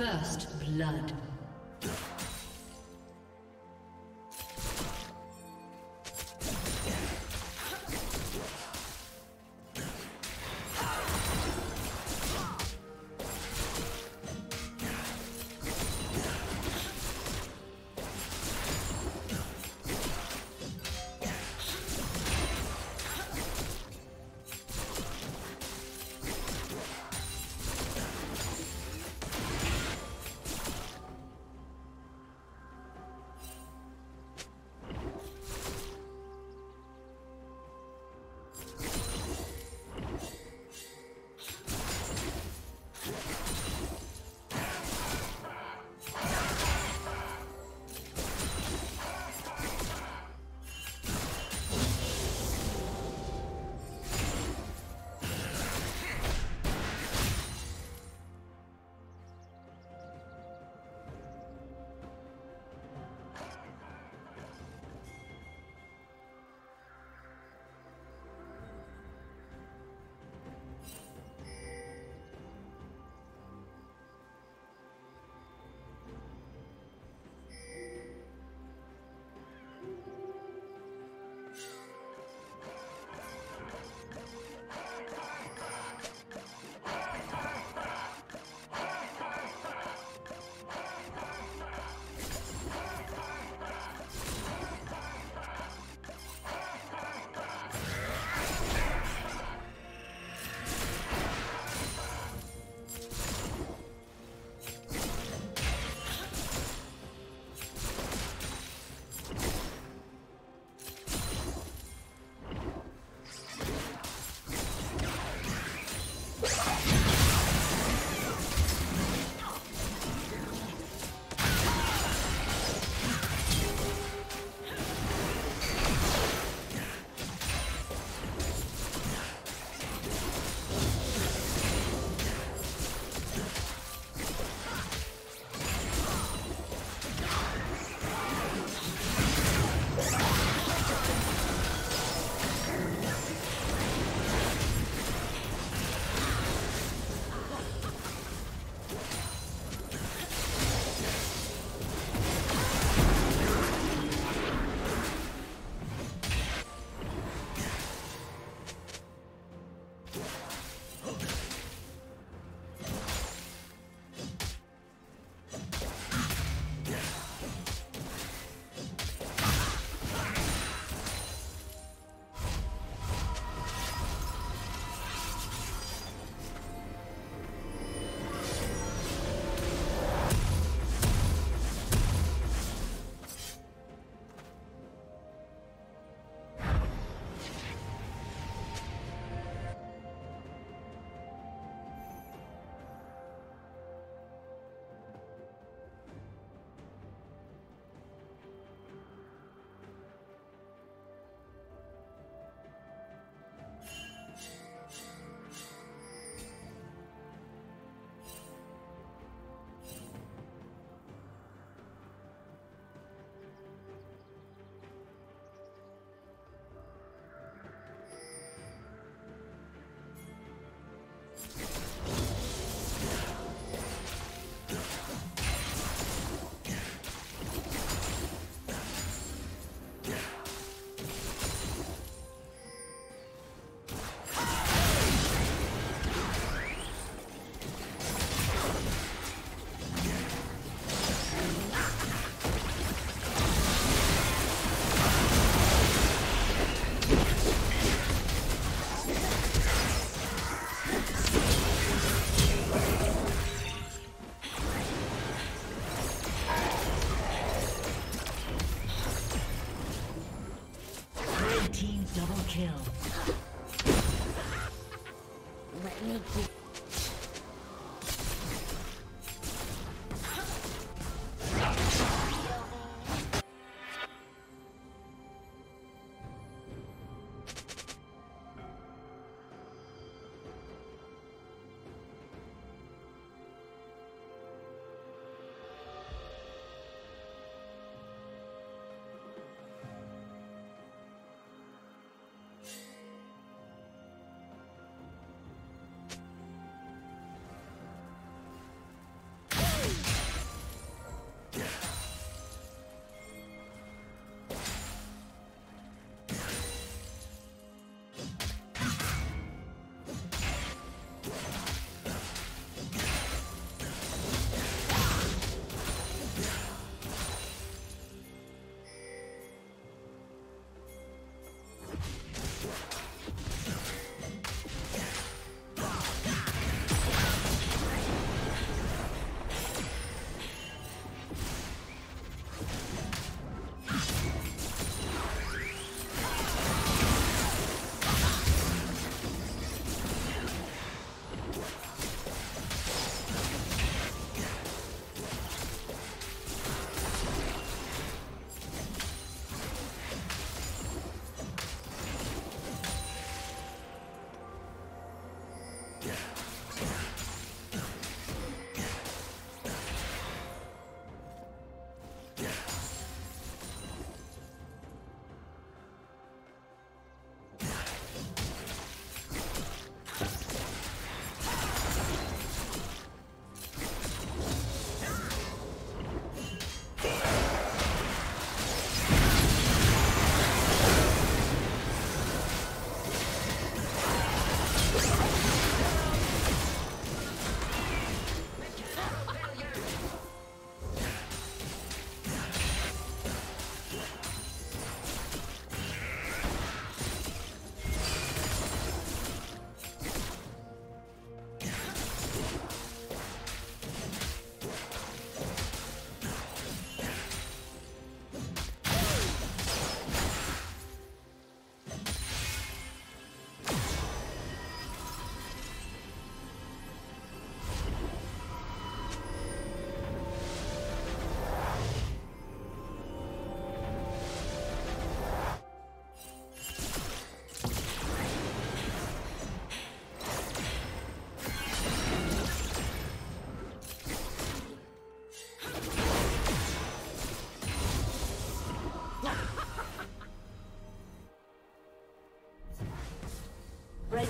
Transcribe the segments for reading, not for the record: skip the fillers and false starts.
First blood.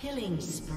Killing spree.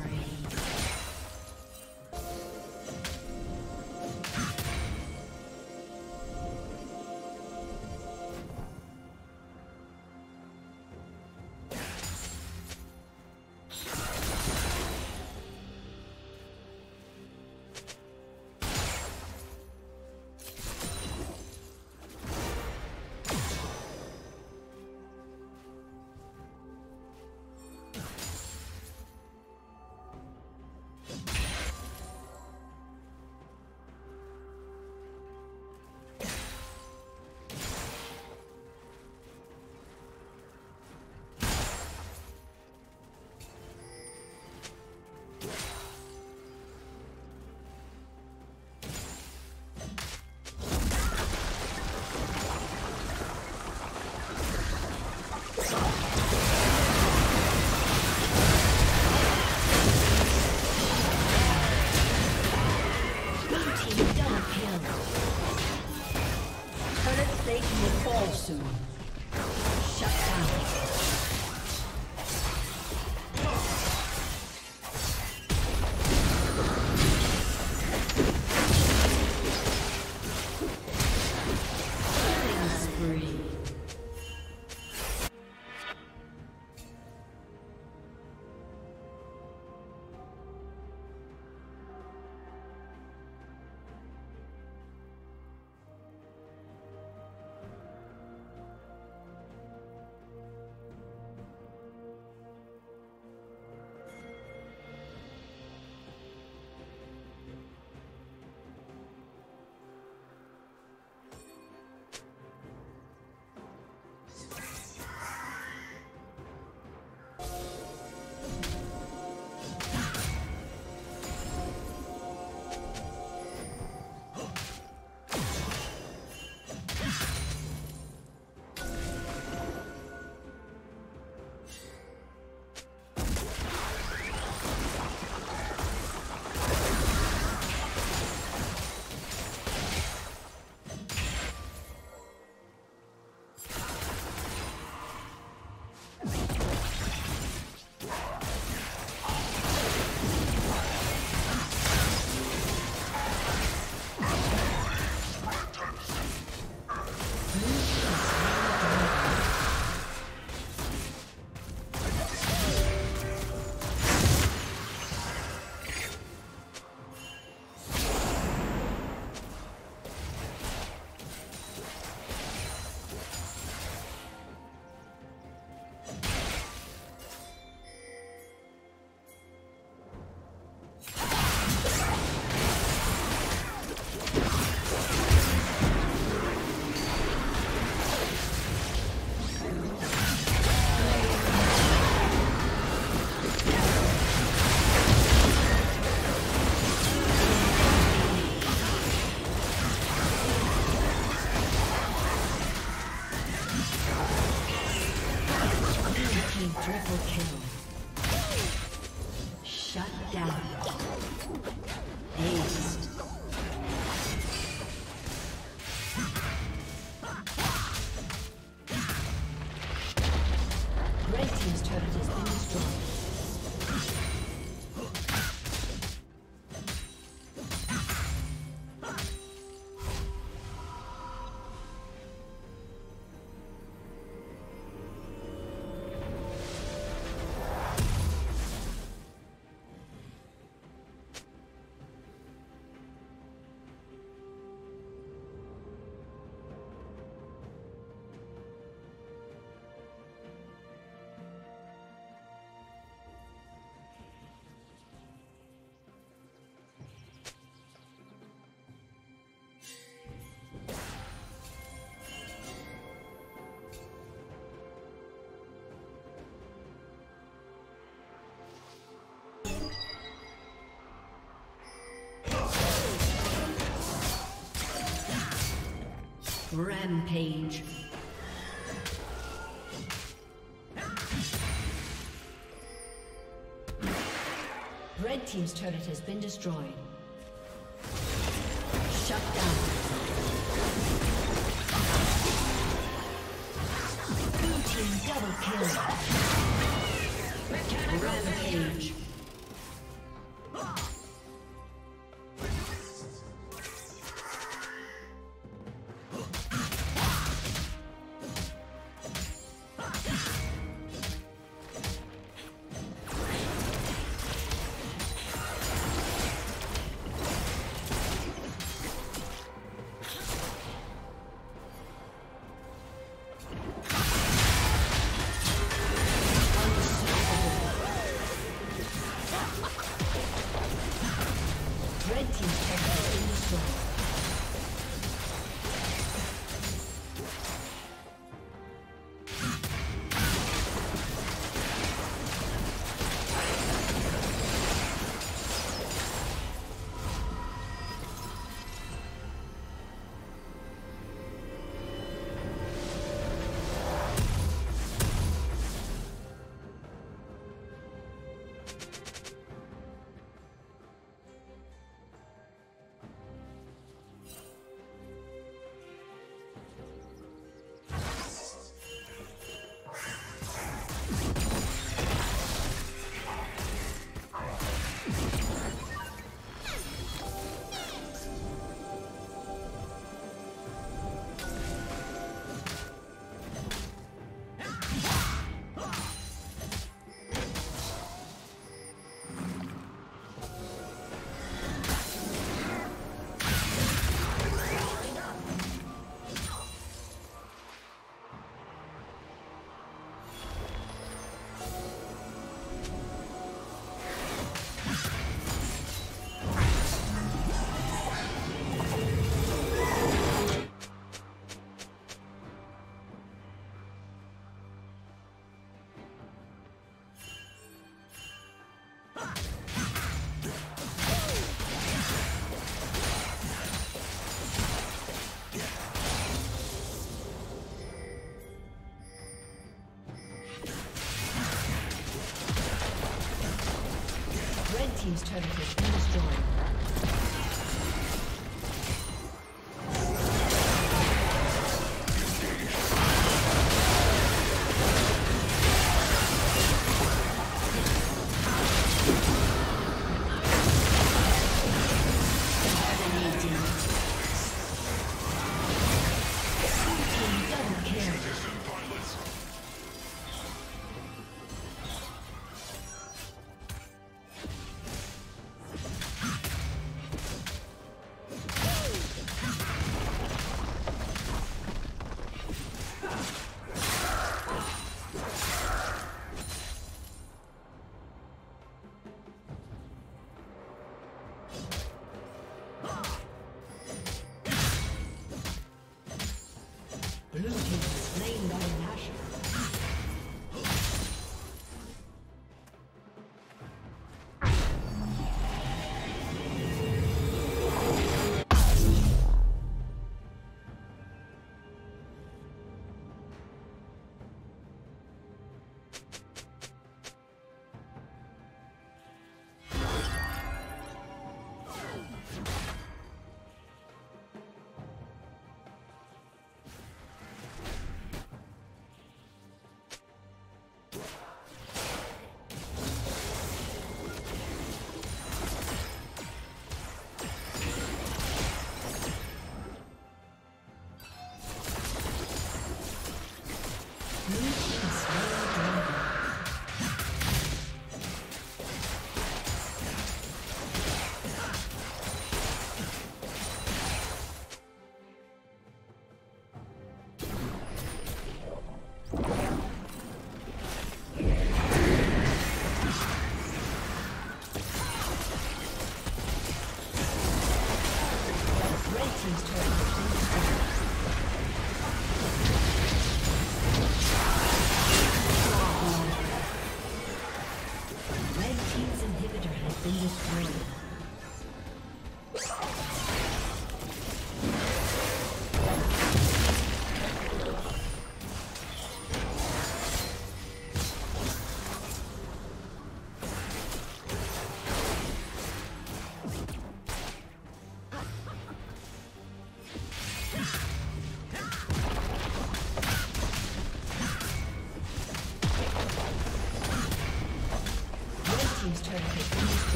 down. Aced. Red team's turret has been destroyed. Rampage. Red team's turret has been destroyed. Shut down. Blue team double kill. Rampage. Team's turret has been destroyed. been destroyed.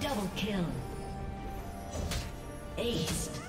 Double kill. Ace.